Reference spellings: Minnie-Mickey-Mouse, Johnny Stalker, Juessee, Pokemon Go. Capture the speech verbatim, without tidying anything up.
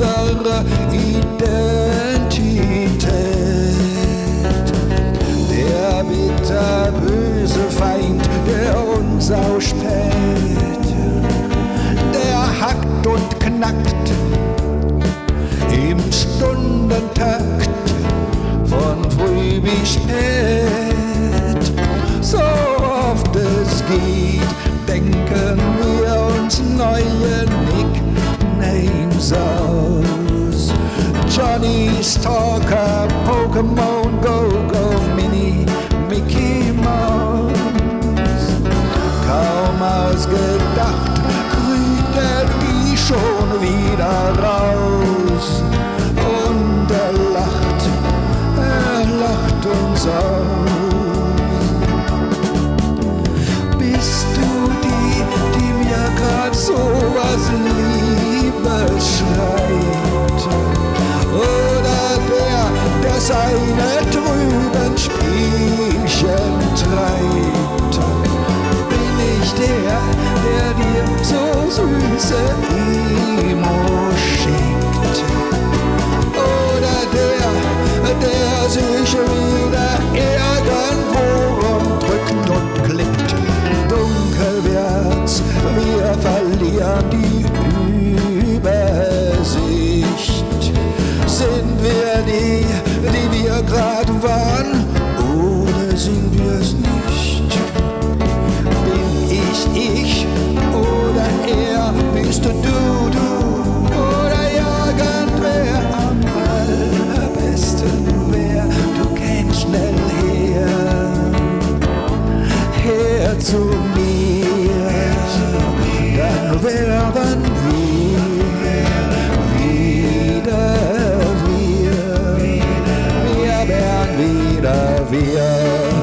unserer Identität. Der bitterböse Feind, der uns ausspäht, der hackt und knackt im Stundentakt von früh bis spät. So oft es geht, denken wir uns neue Nicknames aus. Johnny Stalker, Pokemon Go, Go Mini, Mickey Mouse. Kaum ausgedacht, kriecht er die schon wieder raus. Und er lacht, er lacht uns aus. Sowas Liebe schreit, oder der, der seine trüben Spielchen treibt. Bin ich der, der dir so süße Emos schickt, oder der, der sich wieder irgendwo rumdrückt und klickt. Dunkel wird's, wir verlieren die Übersicht. Sind wir die, die wir gerade waren, oder sind wir's nicht? Bin ich ich oder er, bist du du, du oder irgendwer am allerbesten, wer du kennst, schnell her, her zu mir. Dann werden wir wieder wir, wir werden wieder wir.